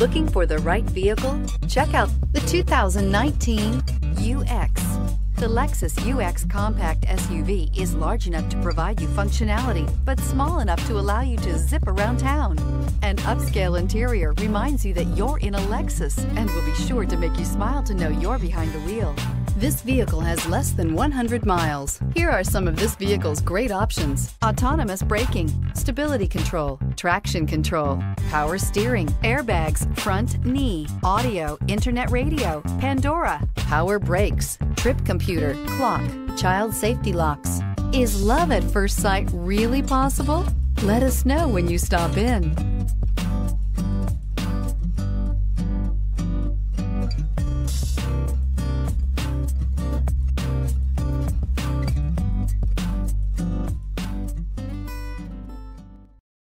Looking for the right vehicle? Check out the 2019 UX. The Lexus UX compact SUV is large enough to provide you functionality, but small enough to allow you to zip around town. An upscale interior reminds you that you're in a Lexus and will be sure to make you smile to know you're behind the wheel. This vehicle has less than 100 miles. Here are some of this vehicle's great options: autonomous braking, stability control, traction control, power steering, airbags, front knee, audio, internet radio, Pandora, power brakes, trip computer, clock, child safety locks. Is love at first sight really possible? Let us know when you stop in.